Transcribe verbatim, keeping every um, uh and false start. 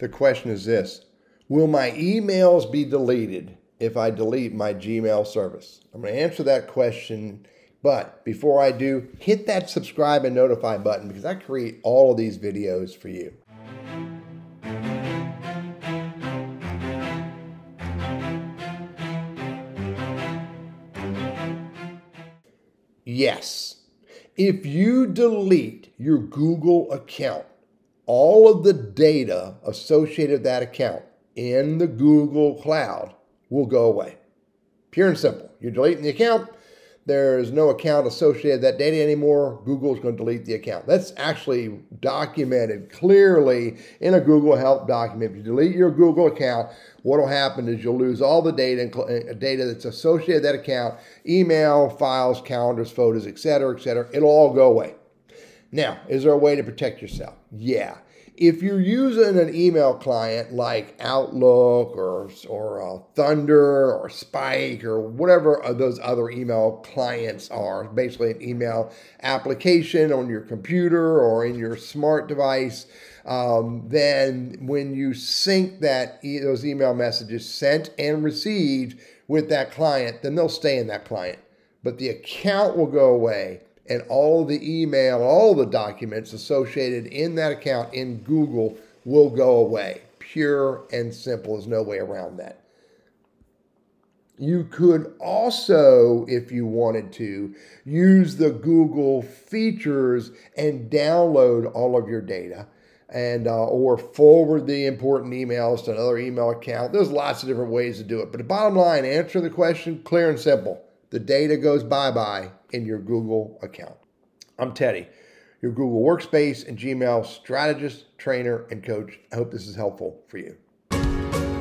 The question is this: will my emails be deleted if I delete my Gmail service? I'm going to answer that question, but before I do, hit that subscribe and notify button, because I create all of these videos for you. Yes. If you delete your Google account, all of the data associated with that account in the Google Cloud will go away. Pure and simple. You're deleting the account. There's no account associated with that data anymore. Google's going to delete the account. That's actually documented clearly in a Google Help document. If you delete your Google account, what will happen is you'll lose all the data, data that's associated with that account: email, files, calendars, photos, et cetera, et cetera. It'll all go away. Now, is there a way to protect yourself? Yeah. If you're using an email client like Outlook or, or uh, Thunder or Spike or whatever those other email clients are, basically an email application on your computer or in your smart device, um, then when you sync that e those email messages sent and received with that client, then they'll stay in that client. But the account will go away, and all the email, all the documents associated in that account in Google will go away. Pure and simple. There's no way around that. You could also, if you wanted to, use the Google features and download all of your data, and uh, or forward the important emails to another email account. There's lots of different ways to do it. But the bottom line, answer the question, clear and simple: the data goes bye-bye in your Google account. I'm Teddy, your Google Workspace and Gmail strategist, trainer, and coach. I hope this is helpful for you.